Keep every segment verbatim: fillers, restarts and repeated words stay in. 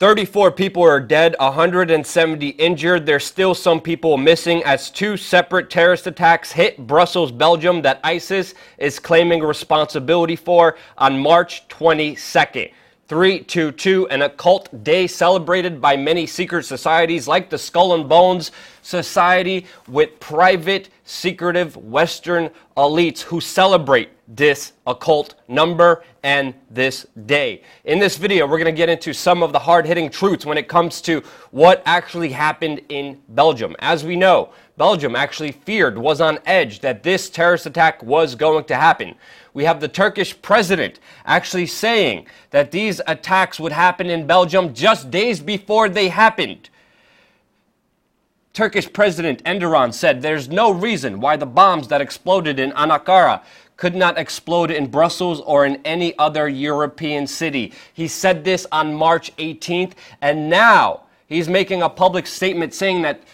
thirty-four people are dead, one hundred seventy injured. There's still some people missing as two separate terrorist attacks hit Brussels, Belgium that ISIS is claiming responsibility for on March twenty-second. three two two, an occult day celebrated by many secret societies like the Skull and Bones Society with private, secretive Western elites who celebrate this occult number and this day. In this video, we're going to get into some of the hard-hitting truths when it comes to what actually happened in Belgium. As we know, Belgium actually feared, was on edge, that this terrorist attack was going to happen. We have the Turkish president actually saying that these attacks would happen in Belgium just days before they happened. Turkish President Erdoğan said there's no reason why the bombs that exploded in Ankara could not explode in Brussels or in any other European city. He said this on March eighteenth, and now he's making a public statement saying that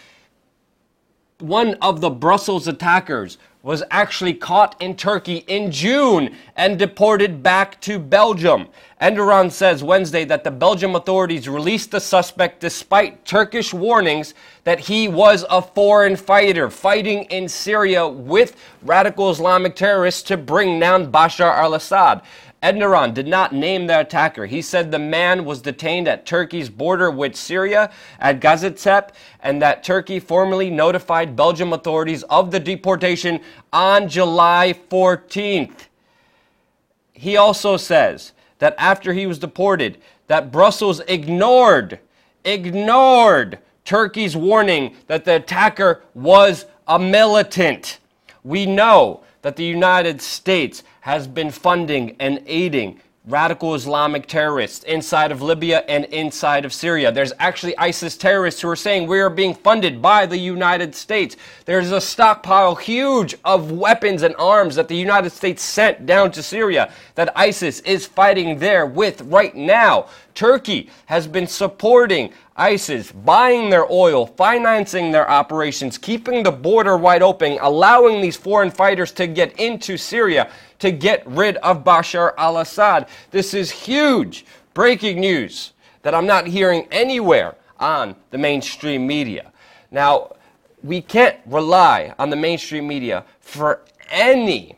one of the Brussels attackers was actually caught in Turkey in June and deported back to Belgium. Erdoğan says Wednesday that the Belgian authorities released the suspect despite Turkish warnings that he was a foreign fighter fighting in Syria with radical Islamic terrorists to bring down Bashar al-Assad. Erdoğan did not name the attacker. He said the man was detained at Turkey's border with Syria at Gaziantep, and that Turkey formally notified Belgium authorities of the deportation on July fourteenth. He also says that after he was deported, that Brussels ignored, ignored Turkey's warning that the attacker was a militant. We know that the United States has been funding and aiding radical Islamic terrorists inside of Libya and inside of Syria. There's actually ISIS terrorists who are saying we are being funded by the United States. There's a stockpile huge of weapons and arms that the United States sent down to Syria that ISIS is fighting there with right now. Turkey has been supporting ISIS, buying their oil, financing their operations, keeping the border wide open, allowing these foreign fighters to get into Syria to get rid of Bashar al-Assad. This is huge breaking news that I'm not hearing anywhere on the mainstream media. Now, we can't rely on the mainstream media for any,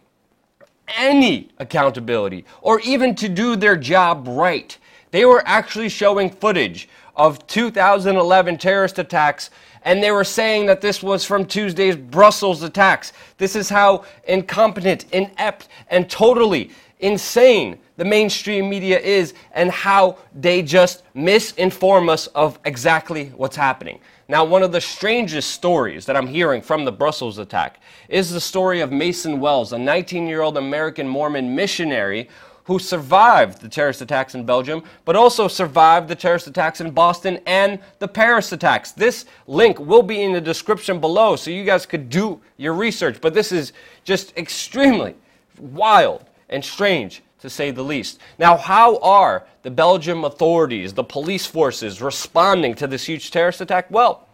any accountability or even to do their job right. They were actually showing footage of two thousand eleven terrorist attacks, and they were saying that this was from Tuesday's Brussels attacks. This is how incompetent, inept, and totally insane the mainstream media is, and how they just misinform us of exactly what's happening. Now, one of the strangest stories that I'm hearing from the Brussels attack is the story of Mason Wells, a nineteen-year-old American Mormon missionary who survived the terrorist attacks in Belgium, but also survived the terrorist attacks in Boston and the Paris attacks. This link will be in the description below, so you guys could do your research. But this is just extremely wild and strange, to say the least. Now, how are the Belgian authorities, the police forces, responding to this huge terrorist attack? Well,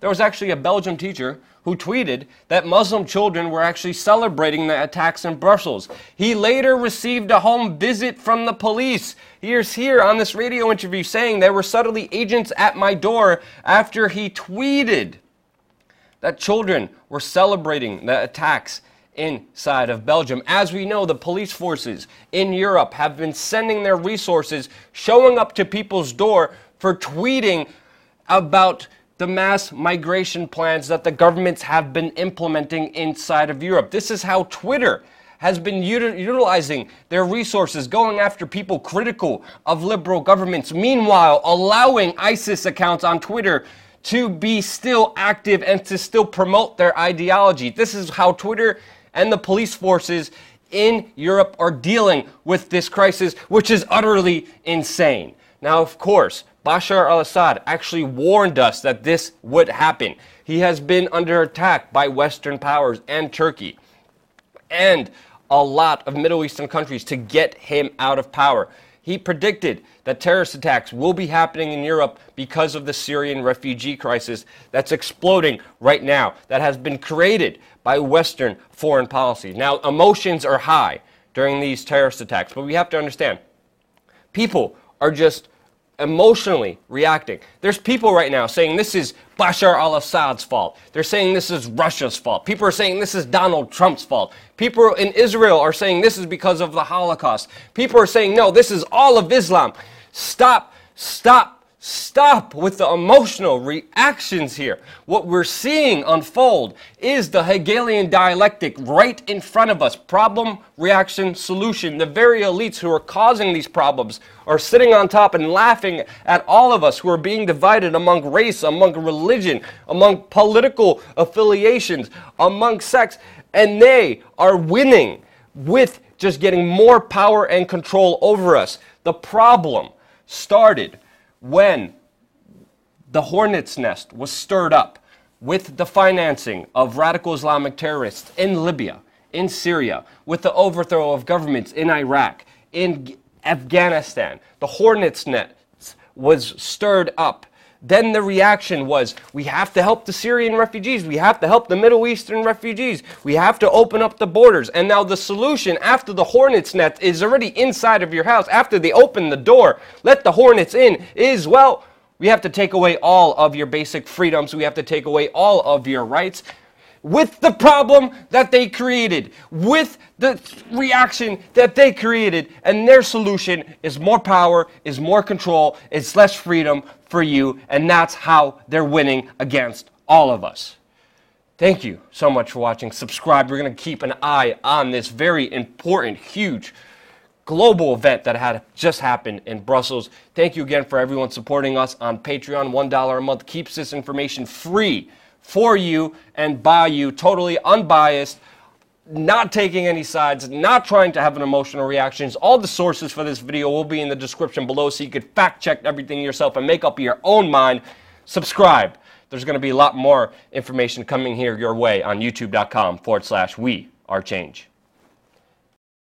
there was actually a Belgian teacher who tweeted that Muslim children were actually celebrating the attacks in Brussels. He later received a home visit from the police. He's here on this radio interview saying there were suddenly agents at my door after he tweeted that children were celebrating the attacks inside of Belgium. As we know, the police forces in Europe have been sending their resources, showing up to people's door for tweeting about the mass migration plans that the governments have been implementing inside of Europe. This is how Twitter has been util- utilizing their resources, going after people critical of liberal governments, meanwhile allowing ISIS accounts on Twitter to be still active and to still promote their ideology. This is how Twitter and the police forces in Europe are dealing with this crisis, which is utterly insane. Now, of course, Bashar al-Assad actually warned us that this would happen. He has been under attack by Western powers and Turkey and a lot of Middle Eastern countries to get him out of power. He predicted that terrorist attacks will be happening in Europe because of the Syrian refugee crisis that's exploding right now, that has been created by Western foreign policy. Now, emotions are high during these terrorist attacks, but we have to understand, people are just emotionally reacting. There's people right now saying this is Bashar al-Assad's fault. They're saying this is Russia's fault. People are saying this is Donald Trump's fault. People in Israel are saying this is because of the Holocaust. People are saying, no, this is all of Islam. Stop, stop, stop with the emotional reactions here. What we're seeing unfold is the Hegelian dialectic right in front of us. Problem, reaction, solution. The very elites who are causing these problems are sitting on top and laughing at all of us who are being divided among race, among religion, among political affiliations, among sex, and they are winning with just getting more power and control over us. The problem started when the hornet's nest was stirred up with the financing of radical Islamic terrorists in Libya, in Syria, with the overthrow of governments in Iraq, in Afghanistan. The hornet's nest was stirred up. Then the reaction was, we have to help the Syrian refugees. We have to help the Middle Eastern refugees. We have to open up the borders. And now the solution after the hornet's nest is already inside of your house. After they open the door, let the hornets in, is, well, we have to take away all of your basic freedoms. We have to take away all of your rights. With the problem that they created, with the reaction that they created, and their solution is more power, is more control, is less freedom for you, and that's how they're winning against all of us. Thank you so much for watching. Subscribe. We're going to keep an eye on this very important, huge global event that had just happened in Brussels. Thank you again for everyone supporting us on Patreon. one dollar a month keeps this information free for you and by you, totally unbiased, not taking any sides, not trying to have an emotional reaction. All the sources for this video will be in the description below so you can fact check everything yourself and make up your own mind. Subscribe. There's going to be a lot more information coming here your way on youtube dot com forward slash we are change.